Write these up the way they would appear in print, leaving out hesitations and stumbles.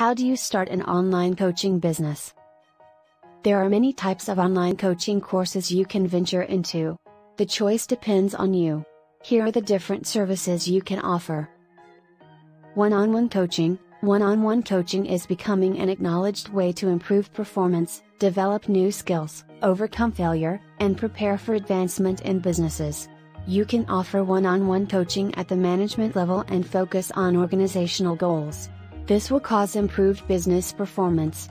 How do you start an online coaching business? There are many types of online coaching courses you can venture into. The choice depends on you. Here are the different services you can offer. One-on-one coaching. One-on-one coaching is becoming an acknowledged way to improve performance, develop new skills, overcome failure, and prepare for advancement in businesses. You can offer one-on-one coaching at the management level and focus on organizational goals. This will cause improved business performance.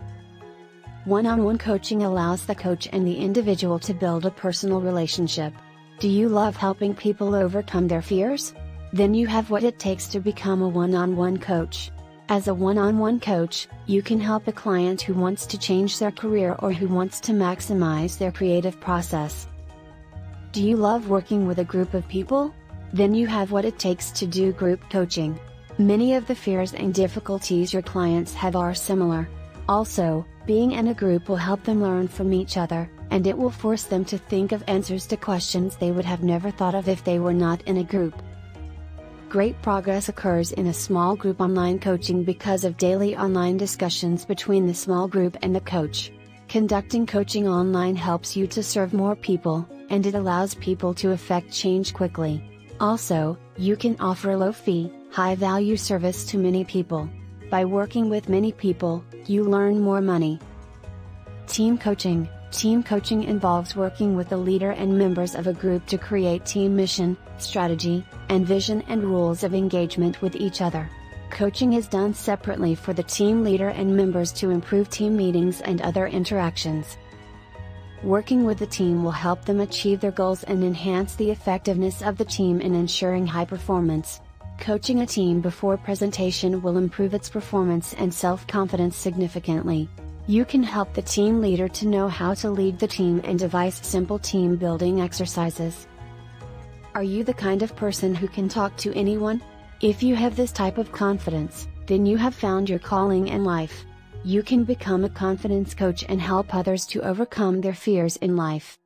One-on-one coaching allows the coach and the individual to build a personal relationship. Do you love helping people overcome their fears? Then you have what it takes to become a one-on-one coach. As a one-on-one coach, you can help a client who wants to change their career or who wants to maximize their creative process. Do you love working with a group of people? Then you have what it takes to do group coaching. Many of the fears and difficulties your clients have are similar. Also, being in a group will help them learn from each other, and it will force them to think of answers to questions they would have never thought of if they were not in a group. Great progress occurs in a small group online coaching because of daily online discussions between the small group and the coach. Conducting coaching online helps you to serve more people, and it allows people to effect change quickly. Also, you can offer low-fee, high-value service to many people. By working with many people, you learn more money. Team coaching. Team coaching involves working with the leader and members of a group to create team mission, strategy, and vision and rules of engagement with each other. Coaching is done separately for the team leader and members to improve team meetings and other interactions. Working with the team will help them achieve their goals and enhance the effectiveness of the team in ensuring high performance. Coaching a team before presentation will improve its performance and self-confidence significantly. You can help the team leader to know how to lead the team and devise simple team building exercises. Are you the kind of person who can talk to anyone? If you have this type of confidence, then you have found your calling in life. You can become a confidence coach and help others to overcome their fears in life.